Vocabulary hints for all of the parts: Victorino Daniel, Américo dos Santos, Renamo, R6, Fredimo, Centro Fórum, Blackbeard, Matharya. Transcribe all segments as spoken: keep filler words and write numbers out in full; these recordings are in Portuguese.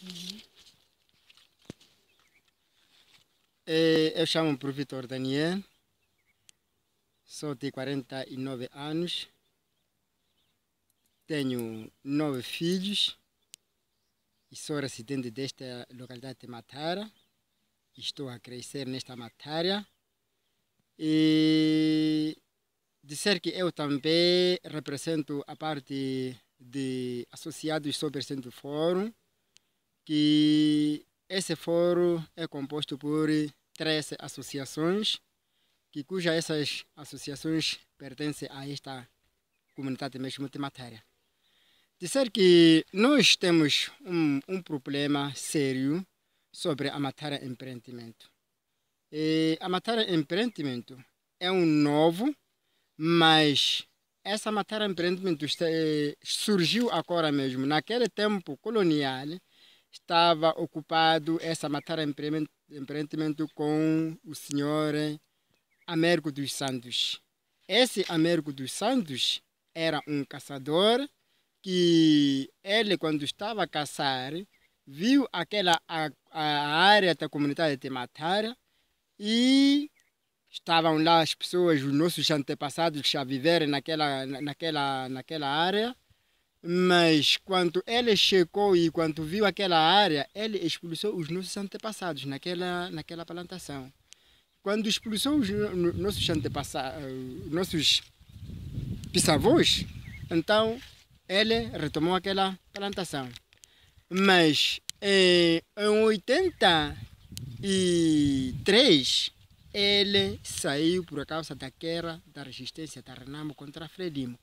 Uhum. É, eu chamo-me para o Victorino Daniel, sou de quarenta e nove anos, tenho nove filhos e sou residente desta localidade de Matharya. Estou a crescer nesta matéria e dizer que eu também represento a parte de associados sobre o Centro Fórum, que esse fórum é composto por três associações, que cuja essas associações pertencem a esta comunidade mesmo de matéria. Dizer que nós temos um, um problema sério sobre a matéria empreendimento. E a matéria empreendimento é um novo, mas essa matéria empreendimento surgiu agora mesmo. Naquele tempo colonial, estava ocupado essa matéria empreendimento com o senhor Américo dos Santos. Esse Américo dos Santos era um caçador que ele, quando estava a caçar, viu aquela a, a área da comunidade de Matharya e estavam lá as pessoas, os nossos antepassados que já viveram naquela, naquela, naquela área. Mas quando ele chegou e quando viu aquela área, ele expulsou os nossos antepassados naquela, naquela plantação. Quando expulsou os nossos antepassados, nossos bisavós, então ele retomou aquela plantação. Mas em oitenta e três ele saiu por causa da guerra da resistência da Renamo contra Fredimo.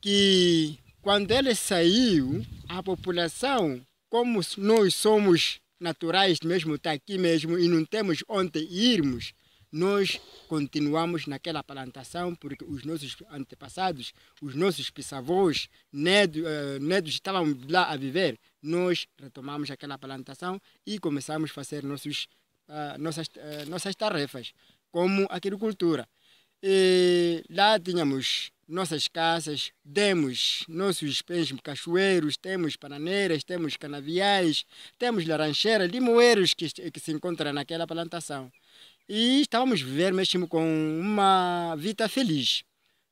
Que quando ele saiu, a população, como nós somos naturais mesmo, está aqui mesmo e não temos onde irmos, nós continuamos naquela plantação porque os nossos antepassados, os nossos bisavós, nedos, uh, nedos estavam lá a viver. Nós retomamos aquela plantação e começamos a fazer nossos, uh, nossas, uh, nossas tarefas, como agricultura. E lá tínhamos nossas casas, temos nossos pés cachoeiros, temos bananeiras, temos canaviais, temos laranjeiras, limoeiros que, que se encontram naquela plantação. E estávamos vivendo mesmo com uma vida feliz.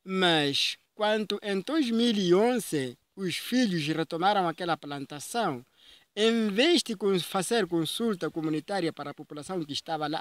Mas quando em dois mil e onze os filhos retomaram aquela plantação, em vez de fazer consulta comunitária para a população que estava lá,